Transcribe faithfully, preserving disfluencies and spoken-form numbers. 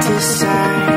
decide.